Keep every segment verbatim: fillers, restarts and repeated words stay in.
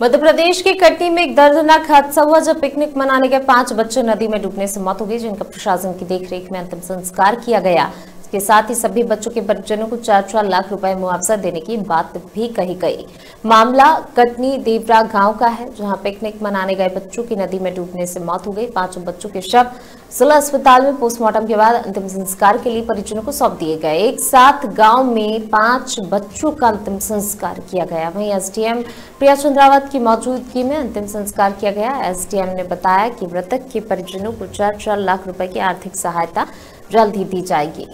मध्य प्रदेश के कटनी में एक दर्दनाक हादसा हुआ जब पिकनिक मनाने गए पांच बच्चों नदी में डूबने से मौत हो गई, जिनका प्रशासन की देखरेख में अंतिम संस्कार किया गया। इसके साथ ही सभी बच्चों के परिजनों को चार चार लाख रुपए मुआवजा देने की बात भी कही गई। मामला कटनी देवरा गांव का है, जहां पिकनिक मनाने गए बच्चों की नदी में डूबने से मौत हो गई। पांचों बच्चों के शव जिला अस्पताल में पोस्टमार्टम के बाद अंतिम संस्कार के लिए परिजनों को सौंप दिए गए। एक साथ गांव में पांच बच्चों का अंतिम संस्कार किया गया। वहीं एसडीएम प्रिया चंद्रावत की मौजूदगी में अंतिम संस्कार किया गया। एसडीएम ने बताया कि मृतक के परिजनों को चार चार लाख रुपए की आर्थिक सहायता जल्द ही दी जाएगी।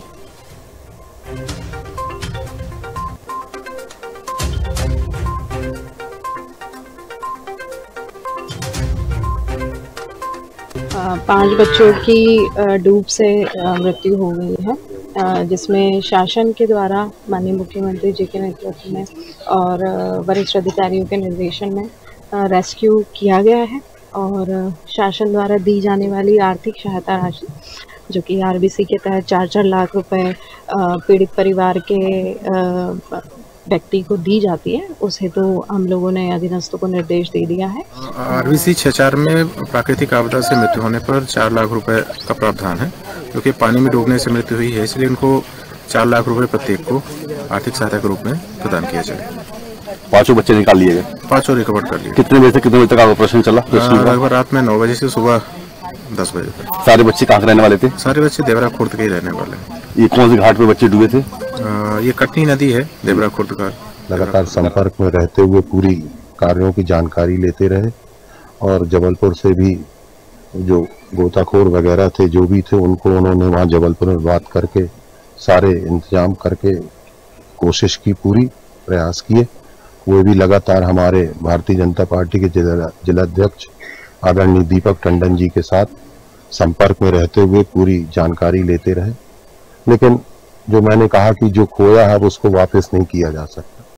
पांच बच्चों की डूब से मृत्यु हो गई है, जिसमें शासन के द्वारा माननीय मुख्यमंत्री जी के नेतृत्व में और वरिष्ठ अधिकारियों के निर्देशन में रेस्क्यू किया गया है। और शासन द्वारा दी जाने वाली आर्थिक सहायता राशि, जो कि आरबीसी के तहत चार चार लाख रुपए पीड़ित परिवार के व्यक्ति को दी जाती है, उसे तो हम लोगों ने अधीनस्थों को निर्देश दे दिया है। आरवीसी चौंसठ में प्राकृतिक आपदा से मृत्यु होने पर चार लाख रुपए का प्रावधान है, क्योंकि पानी में डूबने से मृत्यु हुई है, इसलिए उनको चार लाख रुपए प्रत्येक को आर्थिक सहायता के रूप में प्रदान किया जाएगा। पांचों बच्चे निकाल लिए गए, पाँचों रिकवर कर लिए। कितने बजे से कितने बजे तक ऑपरेशन चला? लगभग रात में नौ बजे से सुबह दस बजे तक। सारे बच्चे कहाँ रहने वाले थे? सारे बच्चे देवरा खुर्द के ही रहने वाले हैं। ये कौन से घाट पे बच्चे डूबे थे? आ, ये कटनी नदी है, देवरा खुर्द का। लगातार संपर्क में रहते हुए पूरी कार्यों की जानकारी लेते रहे और जबलपुर से भी जो गोताखोर वगैरह थे, जो भी थे, उनको उन्होंने वहाँ जबलपुर में बात करके सारे इंतजाम करके कोशिश की, पूरी प्रयास किए। वो भी लगातार हमारे भारतीय जनता पार्टी के जिलाध्यक्ष आदरणीय दीपक टंडन जी के साथ संपर्क में रहते हुए पूरी जानकारी लेते रहे, लेकिन जो मैंने कहा कि जो खोया है उसको वापस नहीं किया जा सकता।